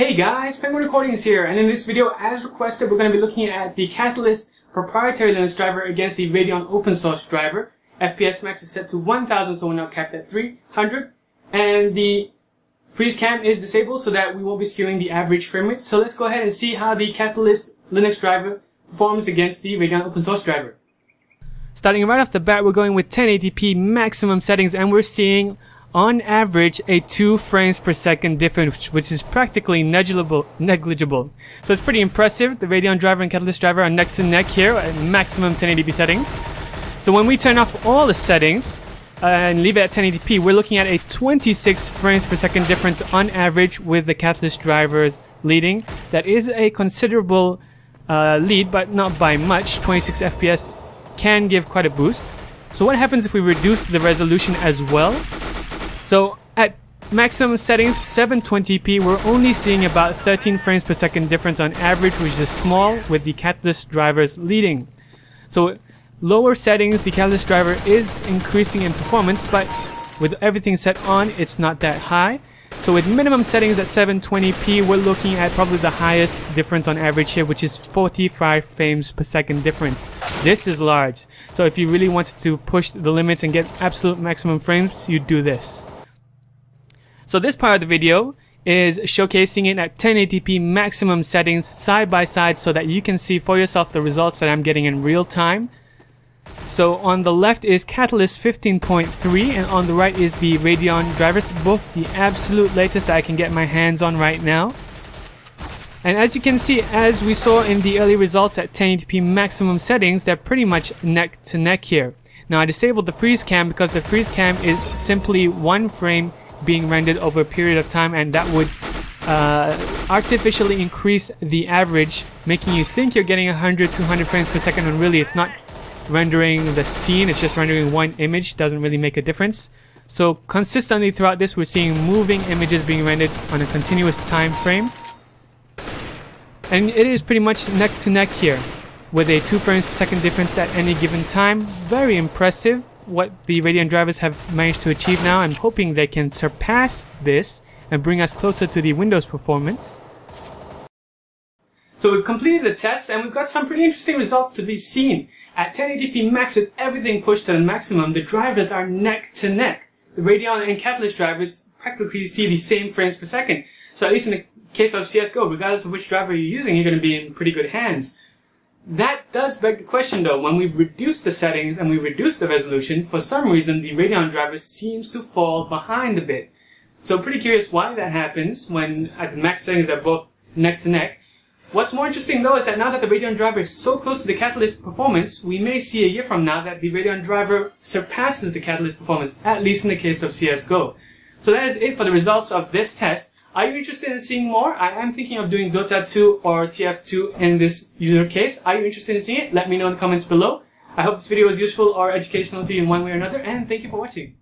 Hey guys, Penguin Recordings here, and in this video, as requested, we're going to be looking at the Catalyst proprietary Linux driver against the Radeon open source driver. FPS max is set to 1000, so we're now capped at 300, and the freeze cam is disabled so that we won't be skewing the average frame rates. So let's go ahead and see how the Catalyst Linux driver performs against the Radeon open source driver. Starting right off the bat, we're going with 1080p maximum settings, and we're seeing on average a 2 frames per second difference, which is practically negligible. So it's pretty impressive. The Radeon driver and Catalyst driver are neck to neck here at maximum 1080p settings. So when we turn off all the settings and leave it at 1080p, we're looking at a 26 frames per second difference on average, with the Catalyst drivers leading. That is a considerable lead, but not by much. 26 FPS can give quite a boost. So what happens if we reduce the resolution as well? So at maximum settings, 720p, we're only seeing about 13 frames per second difference on average, which is small, with the Catalyst drivers leading. So lower settings, the Catalyst driver is increasing in performance, but with everything set on, it's not that high. So with minimum settings at 720p, we're looking at probably the highest difference on average here, which is 45 frames per second difference. This is large. So if you really wanted to push the limits and get absolute maximum frames, you do this. So this part of the video is showcasing it at 1080p maximum settings side by side, so that you can see for yourself the results that I'm getting in real time. So on the left is Catalyst 15.3, and on the right is the Radeon drivers, both the absolute latest that I can get my hands on right now. And as you can see, as we saw in the early results at 1080p maximum settings, they're pretty much neck to neck here. Now I disabled the freeze cam because the freeze cam is simply one frame being rendered over a period of time, and that would artificially increase the average, making you think you're getting 100, 200 frames per second, when really it's not rendering the scene, it's just rendering one image, doesn't really make a difference. So consistently throughout this, we're seeing moving images being rendered on a continuous time frame. And it is pretty much neck to neck here, with a 2 frames per second difference at any given time. Very impressive what the Radeon drivers have managed to achieve now. I'm hoping they can surpass this and bring us closer to the Windows performance. So we've completed the tests, and we've got some pretty interesting results to be seen. At 1080p max, with everything pushed to the maximum, the drivers are neck to neck. The Radeon and Catalyst drivers practically see the same frames per second. So at least in the case of CSGO, regardless of which driver you're using, you're going to be in pretty good hands. That does beg the question though, when we reduce the settings and we reduce the resolution, for some reason the Radeon driver seems to fall behind a bit. So pretty curious why that happens when at the max settings they're both neck to neck. What's more interesting though is that now that the Radeon driver is so close to the Catalyst performance, we may see a year from now that the Radeon driver surpasses the Catalyst performance, at least in the case of CSGO. So that is it for the results of this test. Are you interested in seeing more? I am thinking of doing Dota 2 or TF2 in this user case. Are you interested in seeing it? Let me know in the comments below. I hope this video was useful or educational to you in one way or another, and thank you for watching.